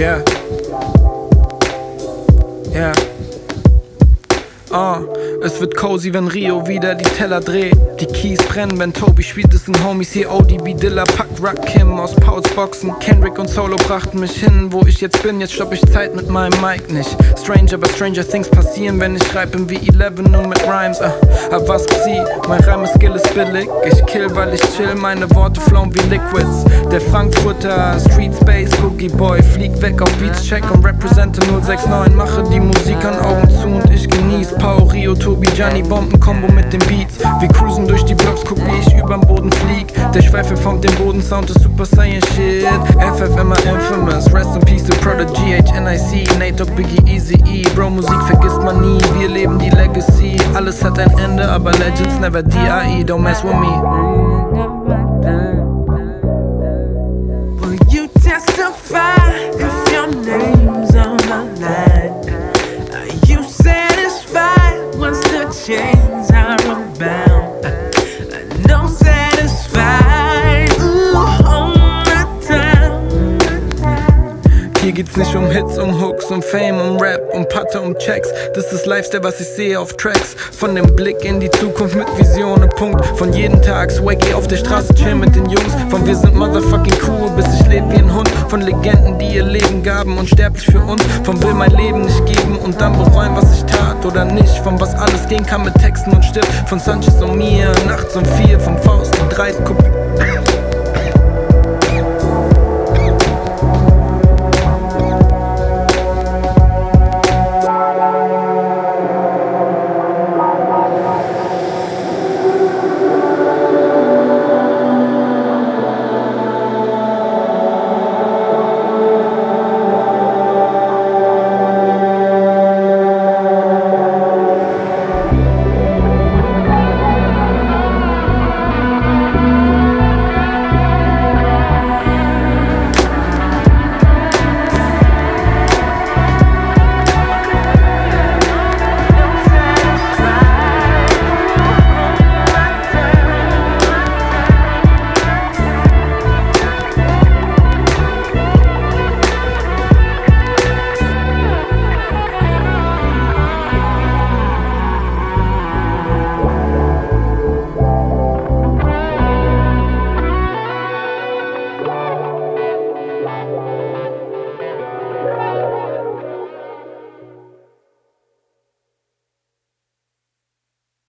Yeah. Yeah. Es wird cozy, wenn Rio wieder die Teller dreht. Die Keys brennen, wenn Toby spielt, es sind Homies hier. ODB Dilla packt Rakim aus Pauls Boxen. Kendrick und Solo brachten mich hin, wo ich jetzt bin. Jetzt stopp ich Zeit mit meinem Mic nicht. Stranger, aber Stranger Things passieren, wenn ich schreib, bin wie Eleven, nur mit Rhymes. Aber was sie? Mein Rhymeskill ist billig. Ich kill, weil ich chill, meine Worte flown wie Liquids. Der Frankfurter Street Space Cookie Boy fliegt weg auf Beats, check und represente 069. Mache die Musik an Augen zu und ich genieß Paul, Rio, Toby, Gianni, Bomben-Kombo mit den Beats. Wir cruisen durch die Blocks, guck wie ich überm Boden flieg. Der Schweife formt den Boden, Sound ist Super Saiyan Shit. FFMR Infamous, Rest in Peace, The Prodigy, HNIC, Nate, Biggie, Eazy-E. Bro, Musik vergisst man nie, wir leben die Legacy. Alles hat ein Ende, aber Legends never die. Don't mess with me. Will you testify if your name's on the line? Chains are unbound, no satisfied. All my time. Hier geht's nicht um Hits, um Hooks, um Fame, um Rap, um Patte, um Checks. Das ist Lifestyle, was ich sehe auf Tracks. Von dem Blick in die Zukunft mit Visionen, Punkt. Von jeden Tag wacky auf der Straße, chill mit den Jungs. Von wir sind motherfucking cool, bis ich leb wie ein Hund. Von Legenden, die ihr Leben gaben, unsterblich für uns. Von will mein Leben nicht geben und dann bereuen, was ich tat oder nicht. Von was alles gehen kann mit Texten und Stift. Von Sanchez und mir, nachts um 4, vom Faust die 3.